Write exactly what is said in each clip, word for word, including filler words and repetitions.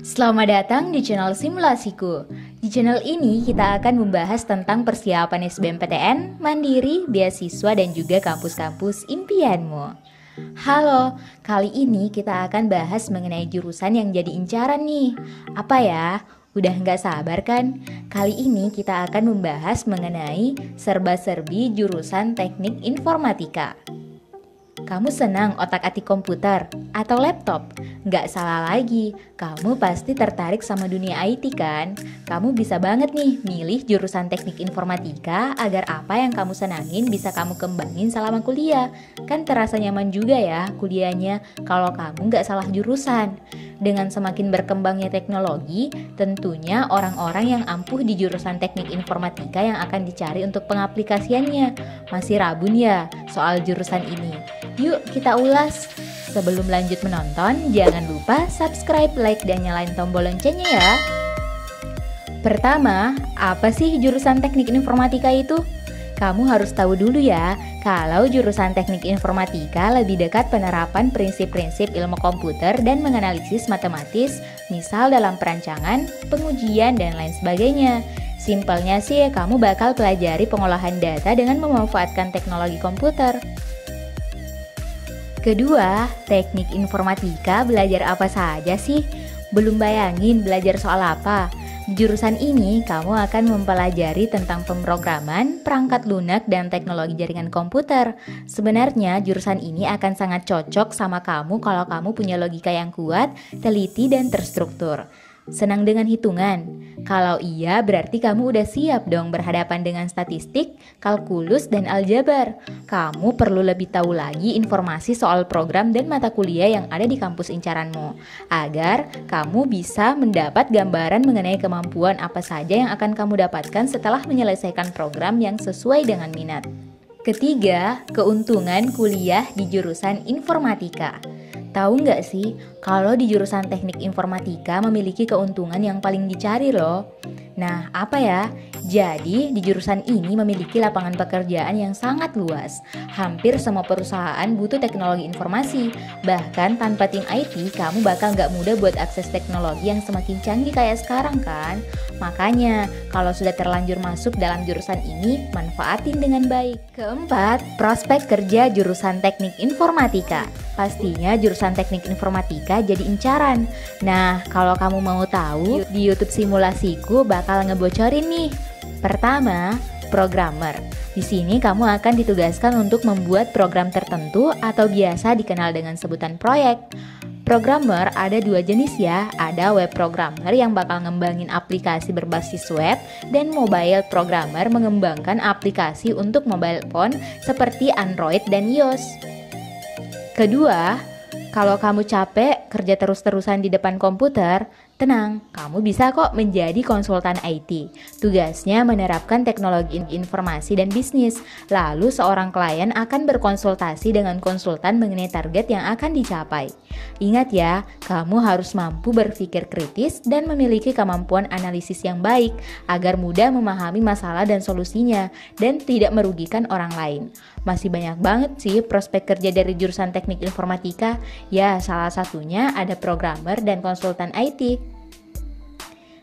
Selamat datang di channel Simulasiku. Di channel ini kita akan membahas tentang persiapan S B M P T N, mandiri, beasiswa, dan juga kampus-kampus impianmu. Halo, kali ini kita akan bahas mengenai jurusan yang jadi incaran nih. Apa ya? Udah nggak sabar kan? Kali ini kita akan membahas mengenai serba-serbi jurusan teknik informatika. Kamu senang otak-atik komputer atau laptop? Nggak salah lagi, kamu pasti tertarik sama dunia I T kan? Kamu bisa banget nih milih jurusan teknik informatika agar apa yang kamu senangin bisa kamu kembangin selama kuliah. Kan terasa nyaman juga ya kuliahnya kalau kamu nggak salah jurusan. Dengan semakin berkembangnya teknologi, tentunya orang-orang yang ampuh di jurusan teknik informatika yang akan dicari untuk pengaplikasiannya. Masih rabun ya soal jurusan ini? Yuk kita ulas. Sebelum lanjut menonton, jangan lupa subscribe, like, dan nyalain tombol loncengnya ya. Pertama, apa sih jurusan teknik informatika itu? Kamu harus tahu dulu ya, kalau jurusan teknik informatika lebih dekat penerapan prinsip-prinsip ilmu komputer dan menganalisis matematis, misal dalam perancangan, pengujian, dan lain sebagainya. Simpelnya sih, kamu bakal pelajari pengolahan data dengan memanfaatkan teknologi komputer. Kedua, teknik informatika belajar apa saja sih? Belum bayangin belajar soal apa? Di jurusan ini, kamu akan mempelajari tentang pemrograman, perangkat lunak, dan teknologi jaringan komputer. Sebenarnya, jurusan ini akan sangat cocok sama kamu kalau kamu punya logika yang kuat, teliti, dan terstruktur. Senang dengan hitungan? Kalau iya, berarti kamu udah siap dong berhadapan dengan statistik, kalkulus, dan aljabar. Kamu perlu lebih tahu lagi informasi soal program dan mata kuliah yang ada di kampus incaranmu, agar kamu bisa mendapat gambaran mengenai kemampuan apa saja yang akan kamu dapatkan setelah menyelesaikan program yang sesuai dengan minat. Ketiga, keuntungan kuliah di jurusan informatika. Tahu nggak sih, kalau di jurusan teknik informatika memiliki keuntungan yang paling dicari loh. Nah, apa ya? Jadi, di jurusan ini memiliki lapangan pekerjaan yang sangat luas. Hampir semua perusahaan butuh teknologi informasi. Bahkan tanpa tim I T, kamu bakal nggak mudah buat akses teknologi yang semakin canggih kayak sekarang kan? Makanya, kalau sudah terlanjur masuk dalam jurusan ini, manfaatin dengan baik. Keempat, prospek kerja jurusan teknik informatika. Pastinya jurusan teknik informatika jadi incaran. Nah, kalau kamu mau tahu, di YouTube Simulasiku bakal ngebocorin nih. Pertama, programmer. Di sini kamu akan ditugaskan untuk membuat program tertentu atau biasa dikenal dengan sebutan proyek. Programmer ada dua jenis ya, ada web programmer yang bakal ngembangin aplikasi berbasis web dan mobile programmer mengembangkan aplikasi untuk mobile phone seperti Android dan iOS. Kedua, kalau kamu capek kerja terus-terusan di depan komputer, tenang, kamu bisa kok menjadi konsultan I T. Tugasnya menerapkan teknologi informasi dan bisnis. Lalu seorang klien akan berkonsultasi dengan konsultan mengenai target yang akan dicapai. Ingat ya, kamu harus mampu berpikir kritis dan memiliki kemampuan analisis yang baik agar mudah memahami masalah dan solusinya dan tidak merugikan orang lain. Masih banyak banget sih prospek kerja dari jurusan teknik informatika. Ya, salah satunya ada programmer dan konsultan I T.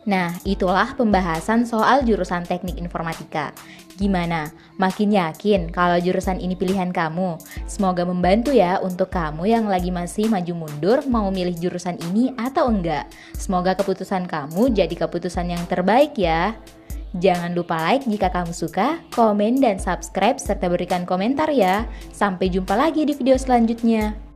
Nah, itulah pembahasan soal jurusan teknik informatika. Gimana? Makin yakin kalau jurusan ini pilihan kamu? Semoga membantu ya untuk kamu yang lagi masih maju mundur mau milih jurusan ini atau enggak. Semoga keputusan kamu jadi keputusan yang terbaik ya. Jangan lupa like jika kamu suka, komen dan subscribe serta berikan komentar ya. Sampai jumpa lagi di video selanjutnya.